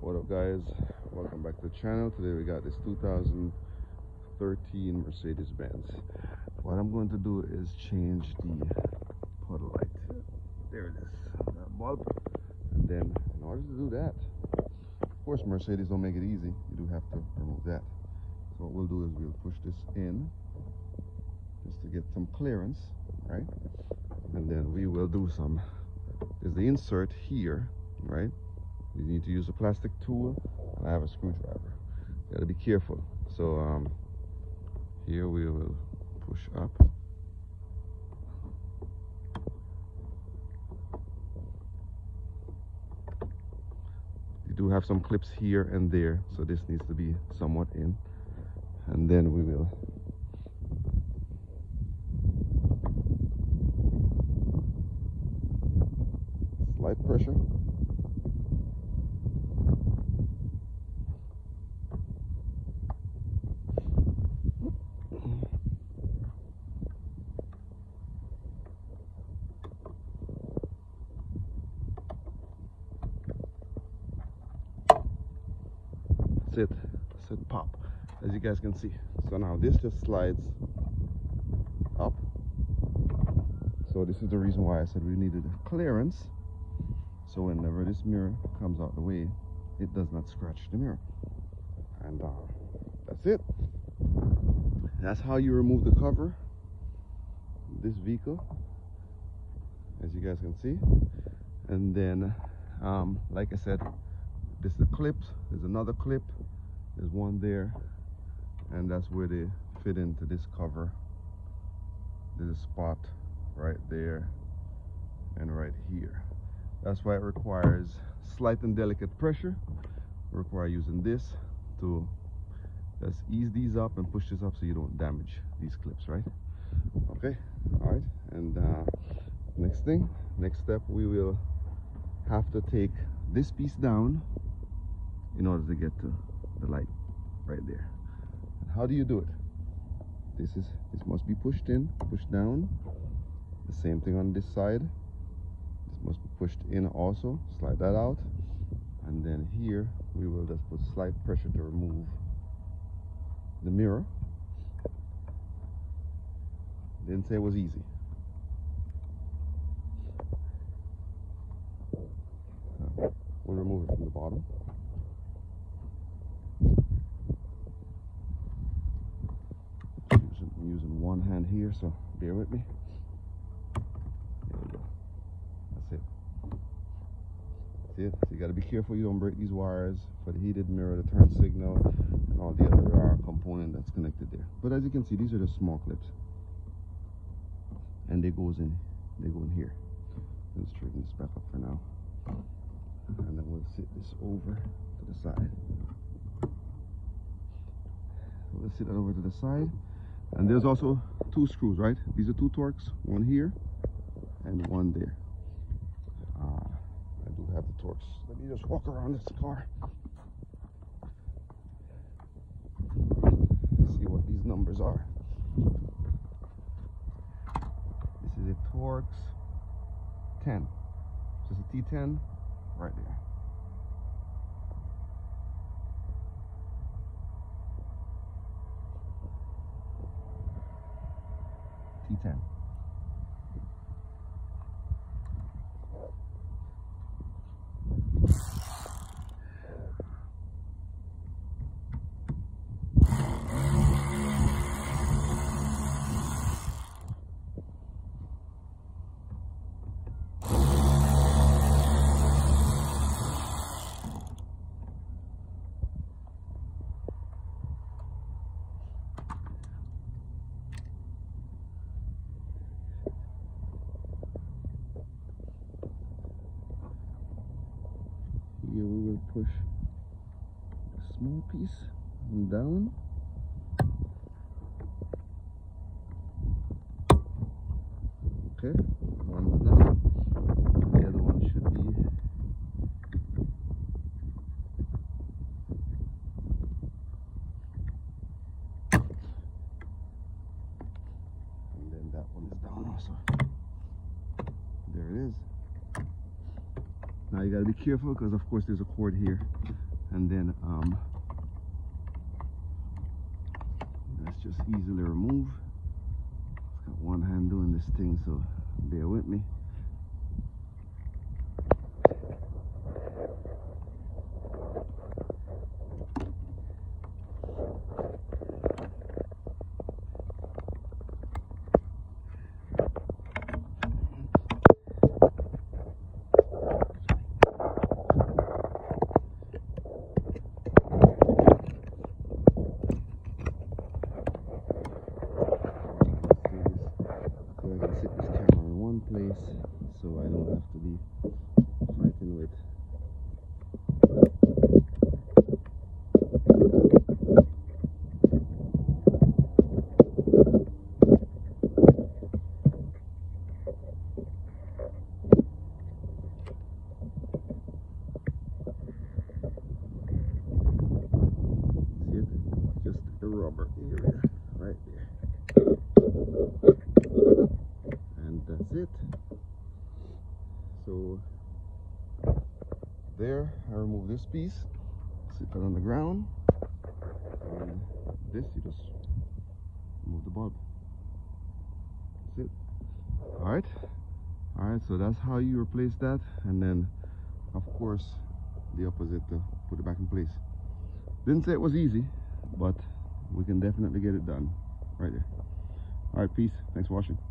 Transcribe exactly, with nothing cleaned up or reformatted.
What up guys, welcome back to the channel. Today we got this two thousand thirteen Mercedes-Benz. What I'm going to do is change the puddle light. There it is, that bulb. And then in order to do that, of course Mercedes don't make it easy, you do have to remove that. So what we'll do is we'll push this in just to get some clearance, right? And then we will do some, there's the insert here, right? You need to use a plastic tool, and I have a screwdriver. You gotta be careful. So um, here we will push up. You do have some clips here and there, so this needs to be somewhat in. And then we will slight pressure. That's it, that's it, pop, as you guys can see. So now this just slides up. So this is the reason why I said we needed a clearance, so whenever this mirror comes out the way, it does not scratch the mirror. And uh, that's it. That's how you remove the cover of this vehicle, as you guys can see. And then um, like I said, this is the clips, there's another clip, there's one there, and that's where they fit into this cover. There's a spot right there and right here. That's why it requires slight and delicate pressure. Require using this to just ease these up and push this up so you don't damage these clips, right? Okay, all right, and uh, next thing, next step, we will have to take this piece down in order to get to the light right there. And how do you do it? This is this must be pushed in, pushed down. The same thing on this side. This must be pushed in also. Slide that out, and then here we will just put slight pressure to remove the mirror. Didn't say it was easy. We'll remove it from the bottom. I'm using one hand here, so bear with me. There we go. That's it. That's it. So you got to be careful you don't break these wires for the heated mirror, the turn signal, and all the other component that's connected there. But as you can see, these are the small clips, and they goes in. They go in here. Let's straighten this back up for now. And then we'll sit this over to the side. We'll sit that over to the side. And there's also two screws, right? These are two Torx, one here and one there. Uh, I do have the Torx. Let me just walk around this car. See what these numbers are. This is a Torx ten. Just a T ten. Right there. T ten. Here we will push a small piece down. Okay, one's down. The other one should be here. And then that one is down also. There it is. Now you gotta be careful because of course there's a cord here and then um, that's just easily removed. I've got one hand doing this thing, so bear with me. There, I remove this piece, sit that on the ground, and this, you just remove the bulb. That's it. Alright, alright, so that's how you replace that, and then, of course, the opposite to put it back in place. Didn't say it was easy, but we can definitely get it done right there. Alright, peace. Thanks for watching.